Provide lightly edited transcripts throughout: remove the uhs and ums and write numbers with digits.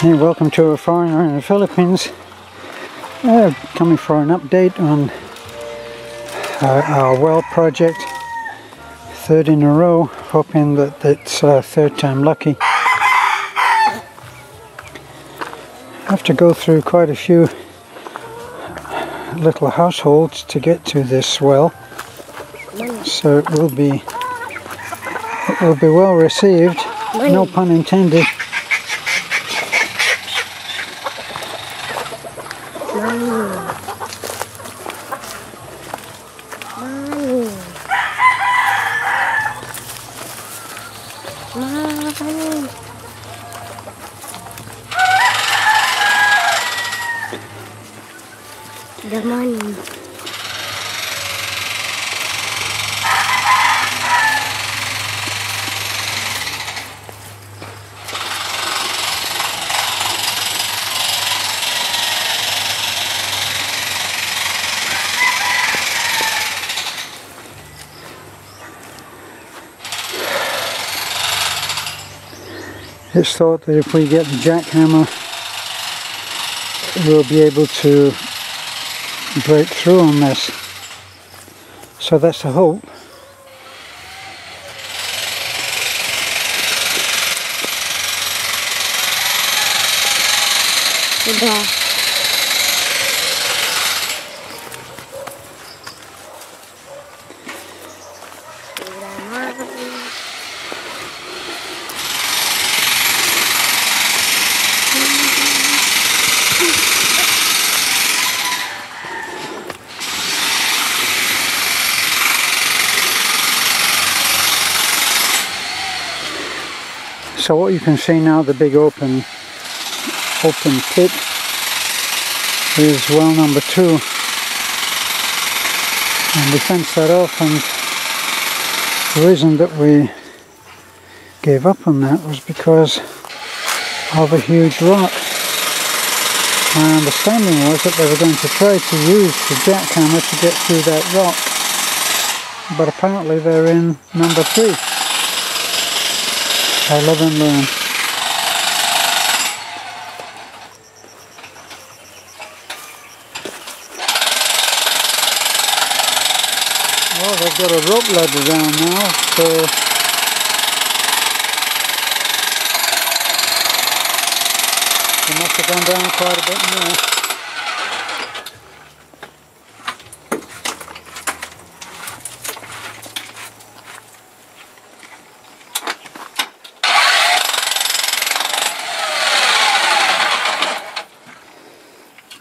Hey, welcome to a foreigner in the Philippines. Coming for an update on our well project, third in a row, hoping that it's third time lucky. I have to go through quite a few little households to get to this well, so it will be well received, no pun intended. Good morning. It's thought that if we get the jackhammer, we'll be able to break through on this, so that's the hope. Goodbye. So what you can see now, the big open pit is well number 2, and we fenced that off, and the reason that we gave up on that was because of a huge rock. My understanding was that they were going to try to use the jackhammer to get through that rock, but apparently they're in number 3. I live and learn. Well, they've got a rope ladder down now, so they must have gone down quite a bit more.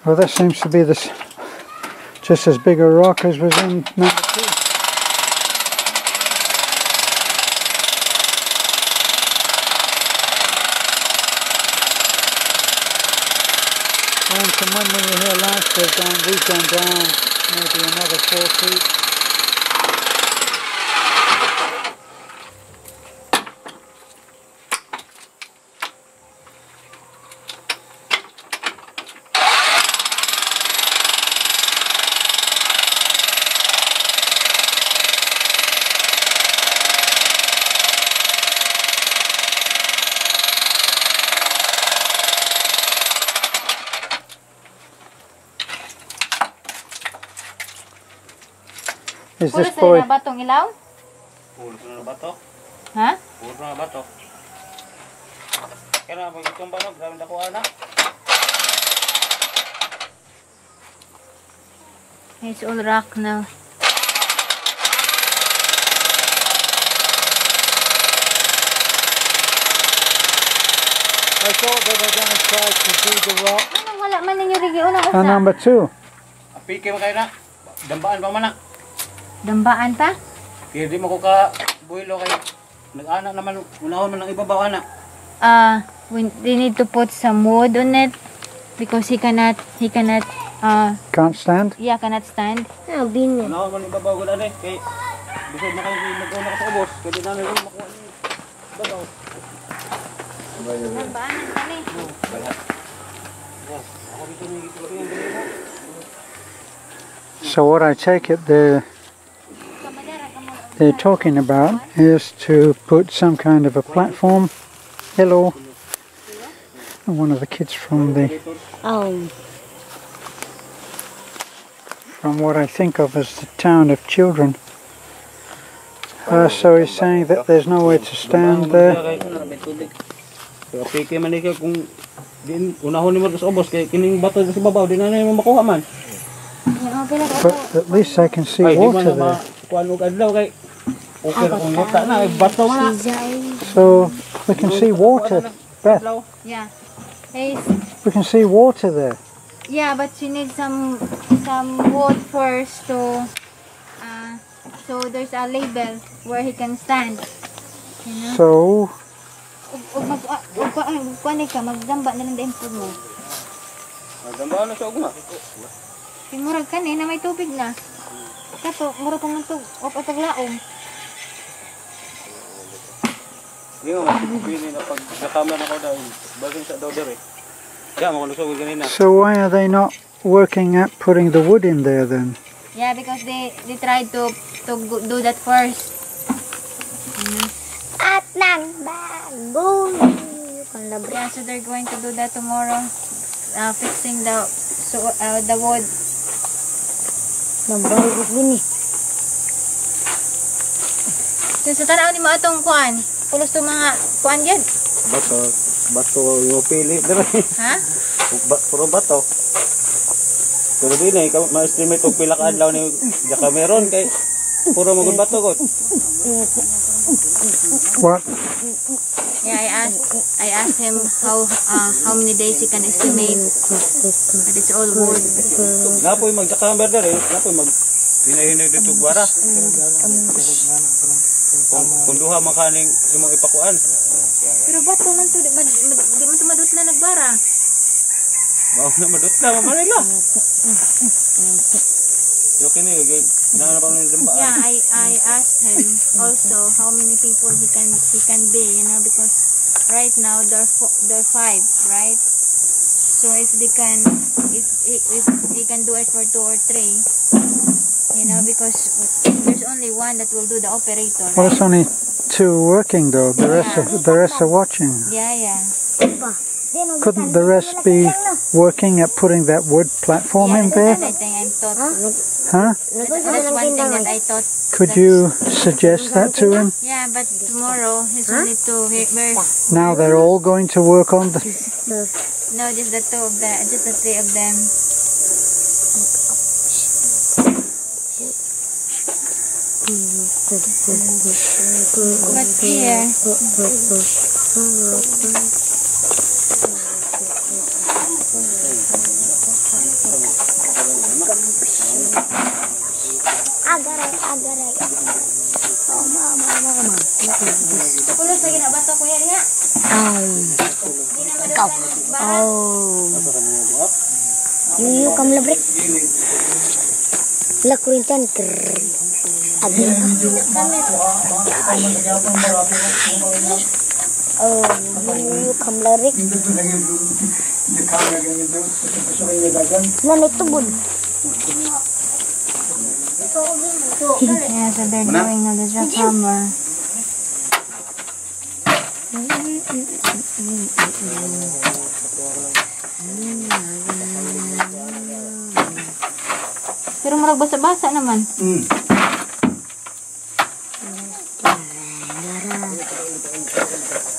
Well, this seems to be this just as big a rock as was in number 2. And from when we were here last, we've gone down maybe another 4 feet. Is this boy? Batong ilaw? Huh? It's all rock now. I thought they were going to try to do the rock. And number 2. Dambaan pa man. Dambaan pa? Kaya di mo ko ka buhilo kayo. Nag-anak naman, unahon man ang ibabaw anak. We need to put some wood on it because he cannot can't stand? Yeah, cannot stand. No, binit. Unahon man ang ibabaw ko na rin. Kaya, busog na kayo mag-una ka sa ubos. Pwede na rin makuha ang ibabaw. Dambaan ang kami. Ako dito na yung ito yung dito. So what I take it they're talking about is to put some kind of a platform, hello, one of the kids from the from what I think of as the town of children. So he's saying that there's nowhere to stand there. But at least I can see water there. So we can see water, Beth. Yeah. We can see water there. Yeah, but you need some wood first to so there's a label where he can stand. You know? So so why are they not working at putting the wood in there then? Yeah, because they tried to do that first. Yeah, so they're going to do that tomorrow, fixing the wood. Sa tanaw ni mo atong kuan, pulos to mga kuan yan. Bato yung pili dere. Ha? Puro bato. Pero din ay ma-estimate og pila ka adlaw ni jaka meron kay puro magud bato ko. What? Yeah, I asked him how many days he can estimate. But it's all wood. Napoy magjaka meron dere, napoy mag hinahinay dito gwara. Kung duha makaning imong ipakuan. Pero bato man to di man to madutla nagbara. Mau na madutla mamarila. Yo kini na pa ni dempa. Yeah, I asked him also how many people he can be, you know, because right now they're five, right? So if he can do it for 2 or 3, you know, because there's only one that will do the operator. Right? Well, it's only 2 working though. The rest are watching. Yeah. Couldn't the rest be working at putting that wood platform in there? Huh? That's one thing that I thought. Could you suggest that to him? Yeah, but tomorrow he's only 2. Now they're all going to work on the. No, just the 2 of them. Just the 3 of them. But here. Yeah, so they're doing a little hammer. Pero murag basa-basa naman. I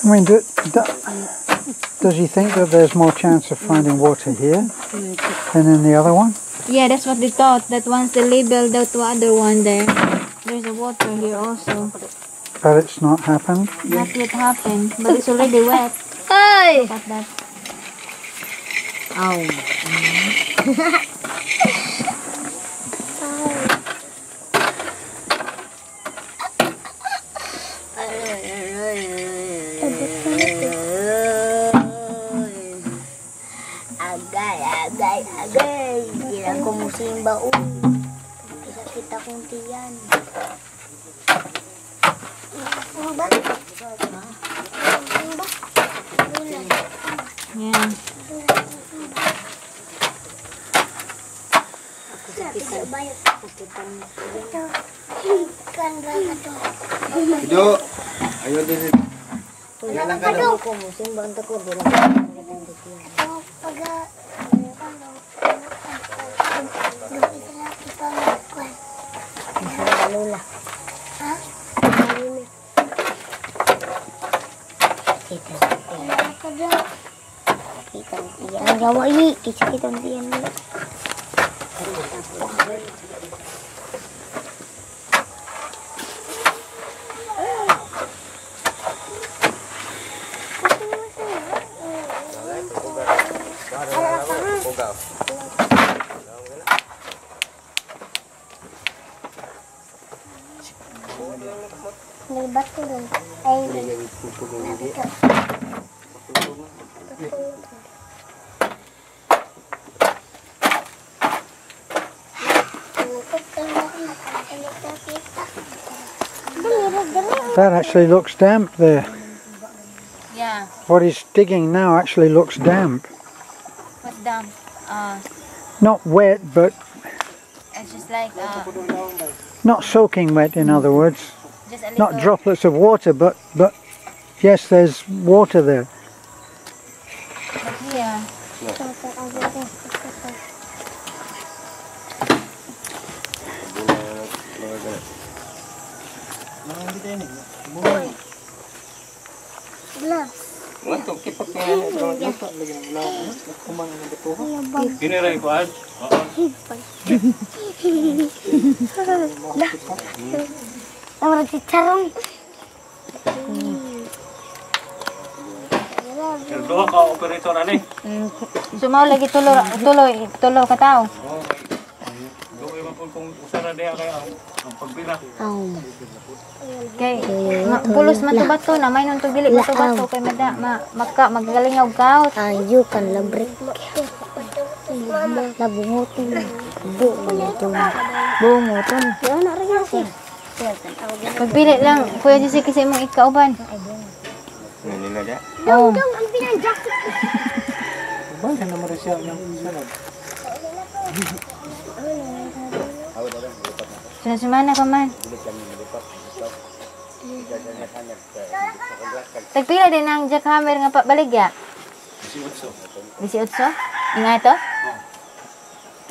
mean, does he think that there's more chance of finding water here than in the other one? Yeah, that's what they thought, that once they labeled out the other one there, there's a water here also. But it's not happened? Not yet happened, but it's already wet. Hey! Look at that. Ow. Ayo, That actually looks damp there. Yeah. What he's digging now actually looks damp. What's damp? Not wet, but it's just like not soaking wet, in other words. Just a not droplets of water, but yes, there's water there. But here. Semua lagi tulur ka tao. Okay, pulos matubato na may nung tugili matubato kay mada maggaling og kaut ayo kan labrik labungutin bungutin pagpili lang kuya Jesse kasi mong ikauban nila da oh ang pinanjacket ban na maresya nang salad. Sana-sumana ka man. Tagpila din ang jackhammer nga pabaligya? 18. 18? Nga ito?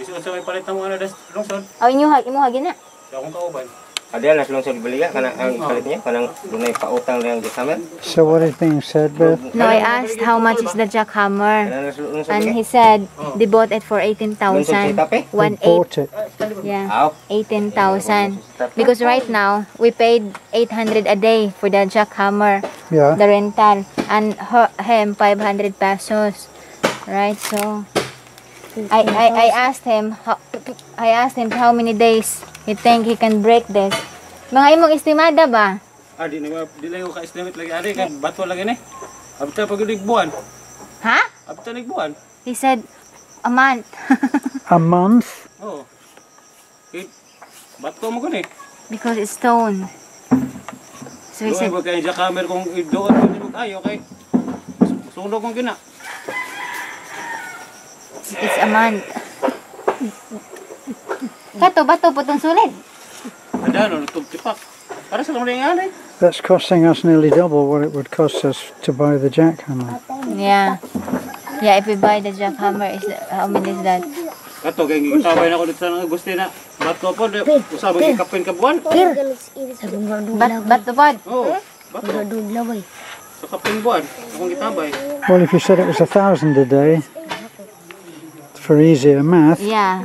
18 ay palit na mga alas lungsod. O inyuhag, imuhag yun na. Sa akong kauban. Adi alas lungsod baligya, kanang palit niya, kanang dunay pautang na yung jackhammer. So what is being said, Beth? No, I asked how much is the jackhammer. And he said, they bought it for 18,000. 1,800. Yeah, 18,000. Because right now we paid 800 a day for the jackhammer, yeah, the rental, and him 500 pesos, right? So I asked him, how many days he think he can break this. Mga imong estimada ba? Di na di lang ko estimate lagi ari kan bato lagi ni. Abta pagulig buwan. Ha? Abta nig buwan. He said a month. A month? Oh. Bato mo kunik? Because it's stone. So he said, "Baka yung jackhammer kung doon mo tayo kay sundo kong gina." It's a month. Kato bato putong sulit. Andano tugtipak. Para sa lungan eh. That's costing us nearly double what it would cost us to buy the jackhammer. Yeah. Yeah, if we buy the jackhammer, is how many is that? Kato kay gitabay na ko dito sa gusto na. Bato po, usabang ikapin ka buwan. Bato pod? Oo. Sa kapin buwan, akong itabay. Well, if you said it was 1,000 a day, for easier math, yeah,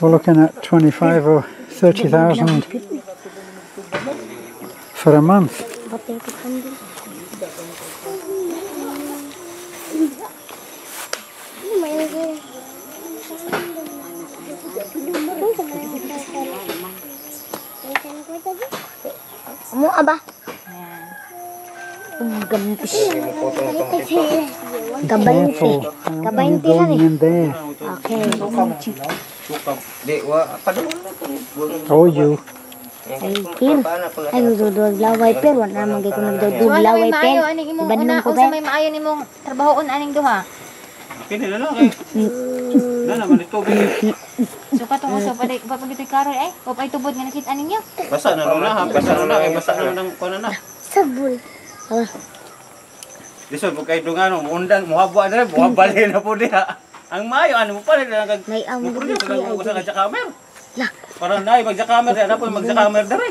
we're looking at 25 or 30,000 for a month. Mau apa? Gampis. Gabainti. Gabainti na rin. Okay. Oh, you. Ayun. Ay, magdudog laway. Pero wala naman kayo magdudog laway. Iba naman ko ba? Kung sa may maayon imong trabahoon, aning duha? Pinila lang eh. Wala naman ito. So katong uso pa pagito'y karoy eh. O pa itubod nga nakita ninyo. Basa na lang na ha. Basa na lang. Basa na lang. Sabul. Disun mo kay dungan undang muhabwa na buhabal na po diha. Ang mayo ano mo pa na kag may amo ko sa ka camera. Lah, para nay magja camera na po magja camera dere.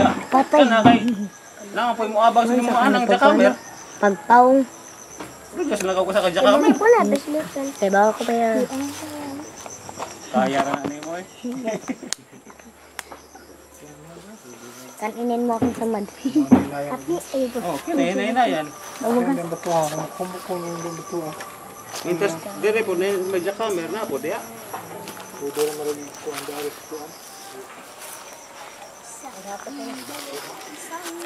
Ya, patay na kay. Lang po mo abang sa mo anang ja camera. Pagpaong. Disun na ko sa ka ja camera. Wala bislutan. Kay bawa ko pa yan. Kaya ra na ni mo. Kan inin mo akong saman. Tapi ayo po. Oh, kinahinay na yan. Ang batuha. Kumukong yung batuha. Mintas, dire po na yung medya kamer na po, diya. Pwede na maraming po ang daris po.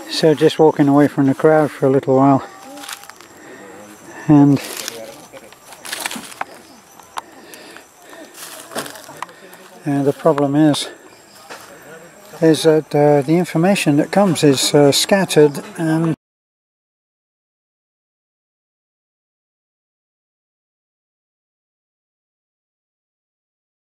So just walking away from the crowd for a little while. And the problem is that the information that comes is scattered and